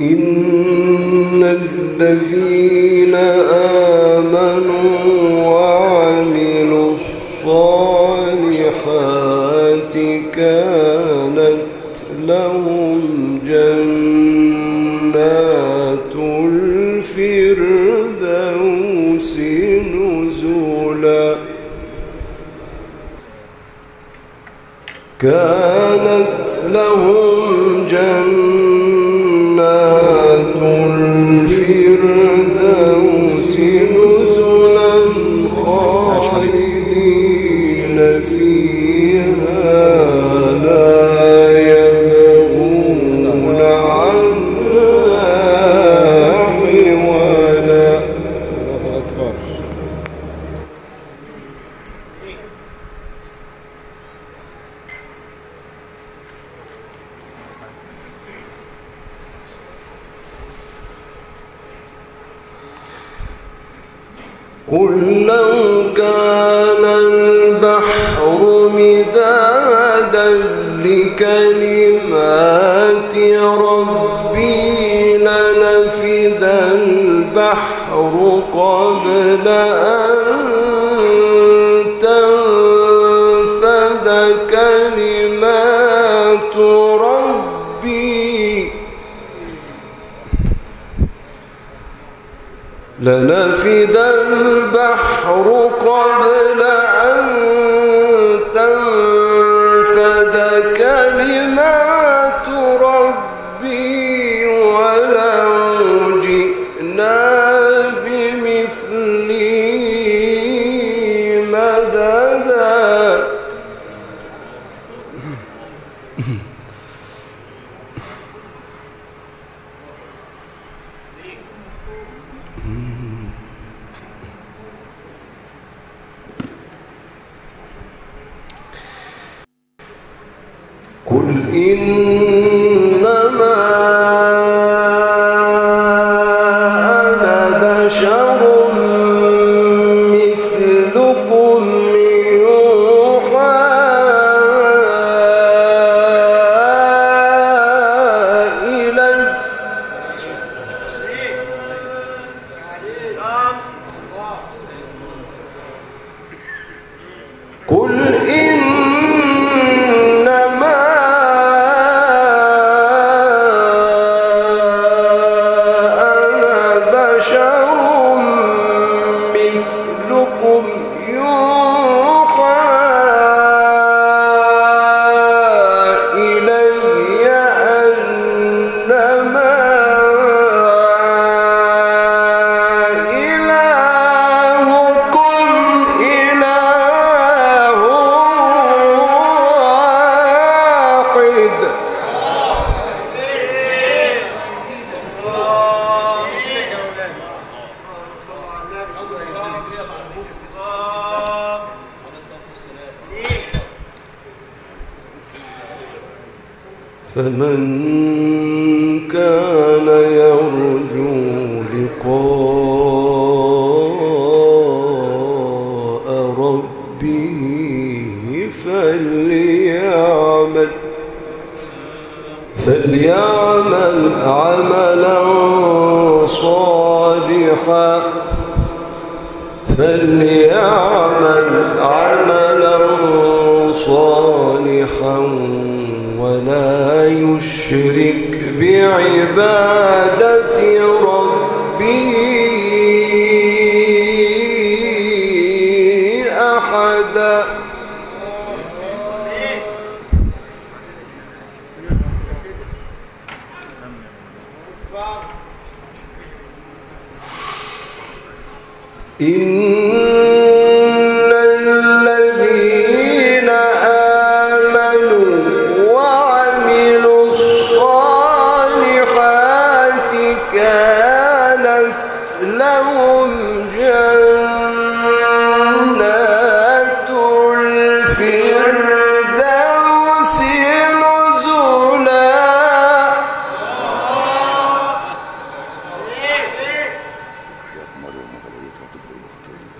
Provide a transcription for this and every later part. إن الذين آمنوا وعملوا الصالحات كانت لهم جنات الفردوس نزلا كانت لهم الفردوس نزلا خالدين فيها لا يبغون عنها حولا. الله أكبر. قل لو كان البحر مدادا لكلمات ربي لنفد البحر قبل أن تنفد كلمات ربي لنفد البحر قبل أن تنفد كلمات ربي ولو جئنا بمثله مددا. قل إنما أنا بشر مثلكم يوحى إلي قل فمن كان يرجو لقاء ربه فليعمل عملا صالحا ولا يشرك بعبادة ربه أحدا. إن الذين آمنوا وعملوا الصالحات كانت لهم جنات الفردوس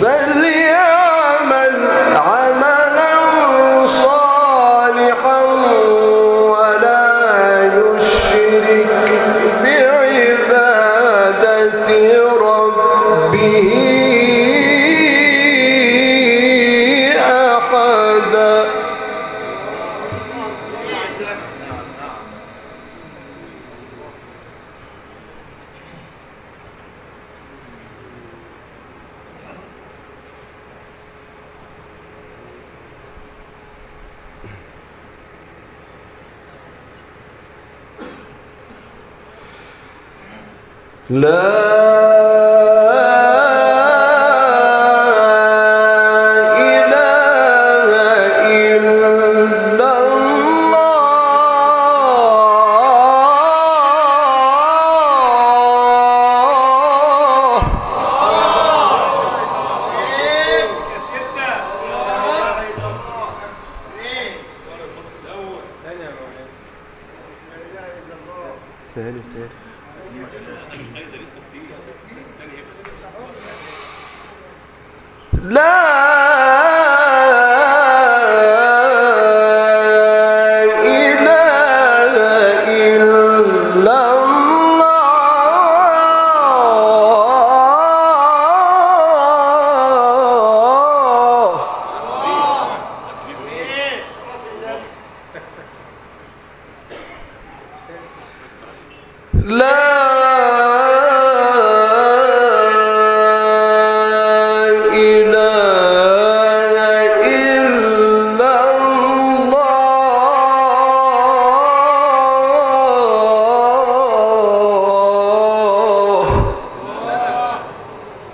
فليعمل عملا صالحا ولا يشرك بعبادة ربه أحدا.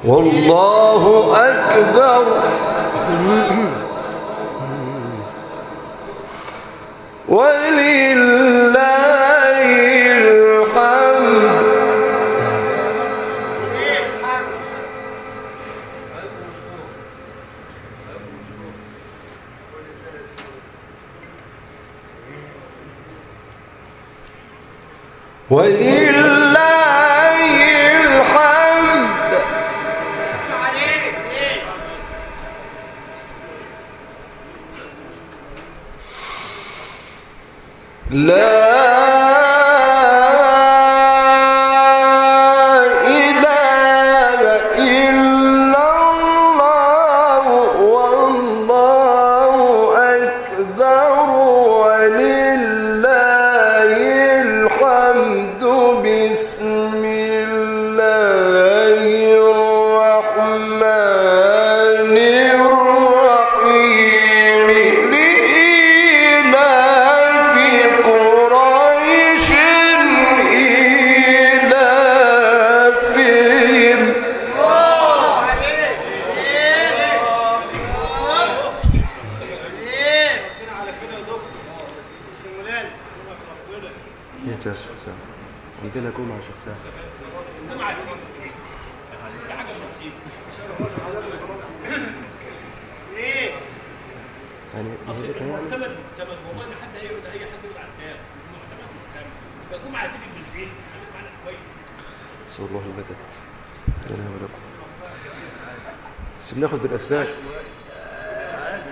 والله أكبر. ولله الحمد.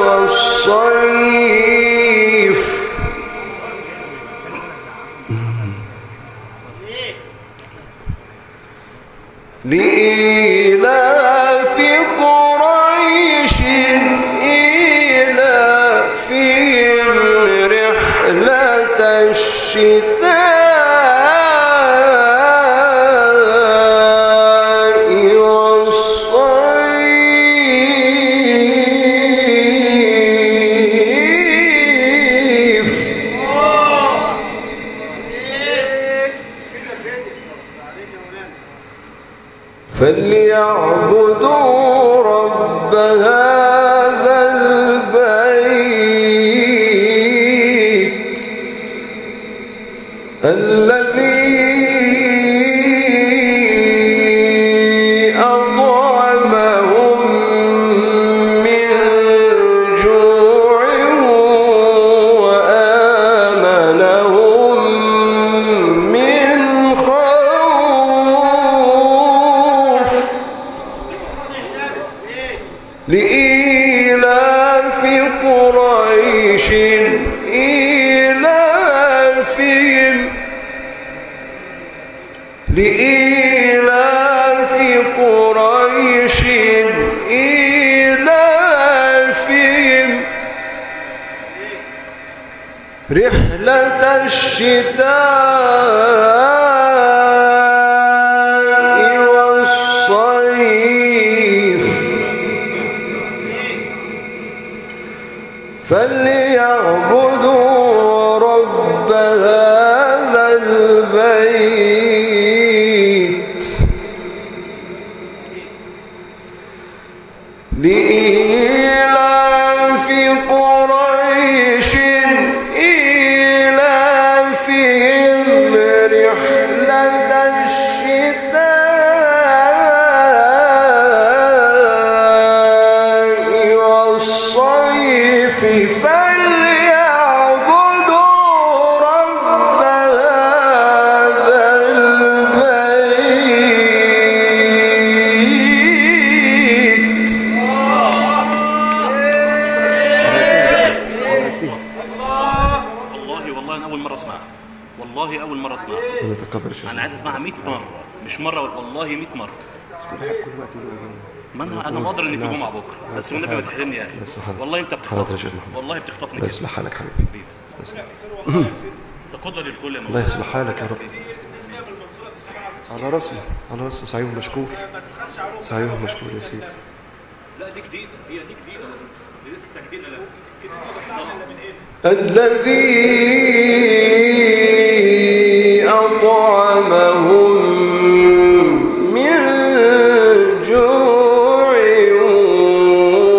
والصيف. لإلاف قريش إلافهم رحلة الشتاء والصيف. فليعبدوا رب هذا البيت الذي لإلاف قريش إلافهم رحلة الشتاء والصيف فليعبدوا رب هذا البيت لإلاف قريش إلافهم رحلة الشتاء والصيف والله أول مرة أسمعها. أنا عايز أسمعها 100 مرة، مش مرة والله 100 مرة. ما أنا مقدر إن في جمعة بكرة، بس والنبي ما تحرمني يا أخي. والله أنت بتخطفني. والله بتخطفني. الله يصلح حالك حبيبي. ده قدوة للكل يا مولانا. الله يصلح حالك يا رب. على راسي، على راسي، سعيه مشكور. سعيه مشكور يا سيدي. لا دي جديدة، هي دي جديدة. لسه جديدة لا. الذي أطعمهم من جوع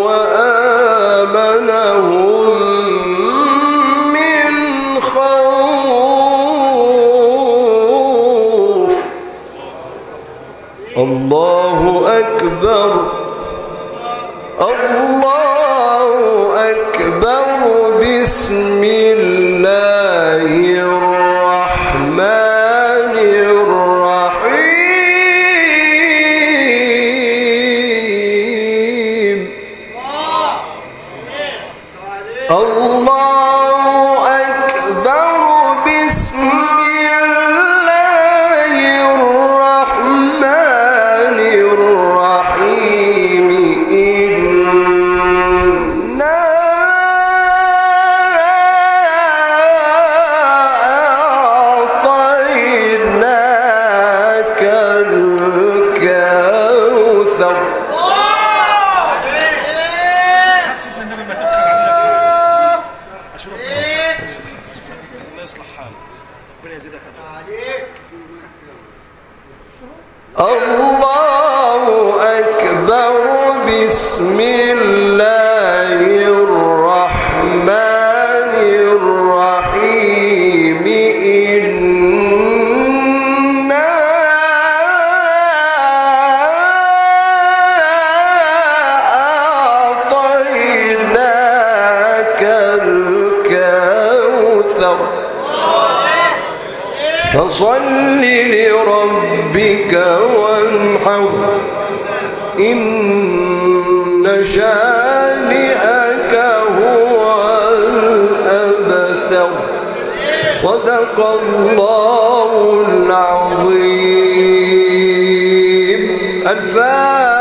وآمنهم من خوف. الله أكبر، الله أكبر، بسم الله الرحمن الرحيم. الله أكبر، بسم الله الرحمن الرحيم. الله أكبر، بسم الله الرحمن الرحيم. إنا أعطيناك الكوثر فصل لربك وانحر، إن شانئك هو الأبتر. صدق الله العظيم. الفاتحة.